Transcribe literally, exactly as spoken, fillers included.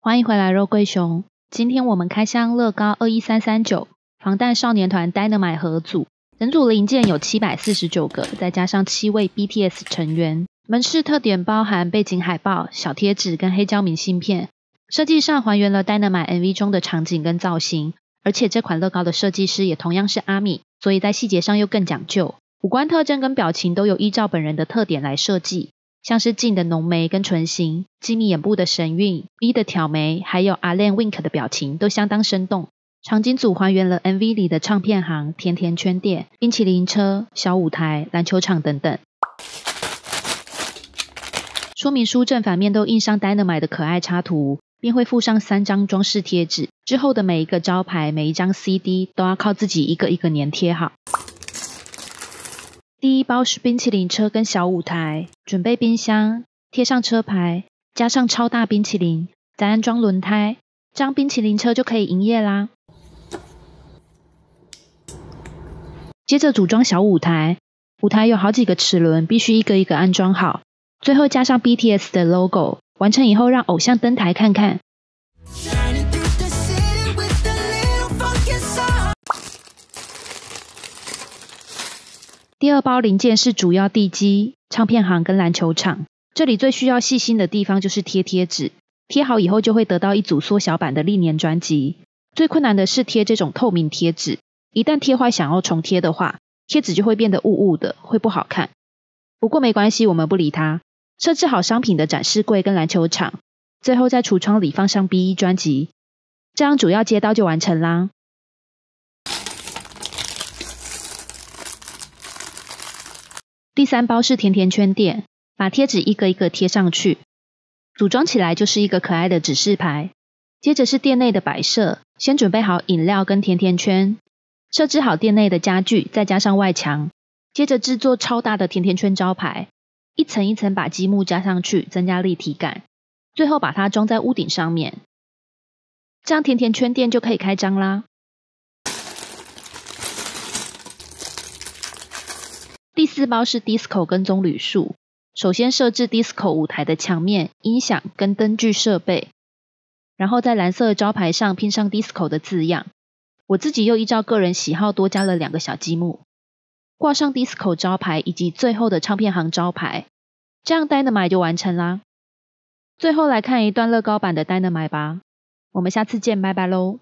欢迎回来，肉桂熊。今天我们开箱乐高二一三三九防弹少年团 Dynamite 合组，整组零件有七百四十九个，再加上七位 B T S 成员。门市特点包含背景海报、小贴纸跟黑胶明信片，设计上还原了 Dynamite M V 中的场景跟造型。而且这款乐高的设计师也同样是阿米，所以在细节上又更讲究，五官特征跟表情都有依照本人的特点来设计，像是静的浓眉跟唇形，吉米眼部的神韵， V 的挑眉，还有 Alain Wink 的表情都相当生动。场景组还原了 M V 里的唱片行、甜甜圈店、冰淇淋车、小舞台、篮球场等等。说明书正反面都印上 Dynamite 的可爱插图，并会附上三张装饰贴纸，之后的每一个招牌、每一张 C D 都要靠自己一个一个粘贴好。第一包是冰淇淋车跟小舞台，准备冰箱，贴上车牌，加上超大冰淇淋，再安装轮胎，这样冰淇淋车就可以营业啦。接着组装小舞台，舞台有好几个齿轮，必须一个一个安装好，最后加上 B T S 的 logo， 完成以后让偶像登台看看。第二包零件是主要地基、唱片行跟篮球场，这里最需要细心的地方就是贴贴纸，贴好以后就会得到一组缩小版的历年专辑。最困难的是贴这种透明贴纸，一旦贴坏想要重贴的话，贴纸就会变得雾雾的，会不好看。不过没关系，我们不理它。设置好商品的展示柜跟篮球场，最后在橱窗里放上 B 一 专辑，这样主要街道就完成啦。第三包是甜甜圈店，把贴纸一个一个贴上去，组装起来就是一个可爱的指示牌。接着是店内的摆设，先准备好饮料跟甜甜圈，设置好店内的家具，再加上外墙，接着制作超大的甜甜圈招牌，一层一层把积木加上去，增加立体感，最后把它装在屋顶上面，这样甜甜圈店就可以开张啦。第四包是 disco 跟棕榈树，首先设置 disco 舞台的墙面、音响跟灯具设备，然后在蓝色的招牌上拼上 disco 的字样，我自己又依照个人喜好多加了两个小积木，挂上 disco 招牌以及最后的唱片行招牌，这样 Dynamite 就完成啦。最后来看一段乐高版的 Dynamite 吧，我们下次见，拜拜喽。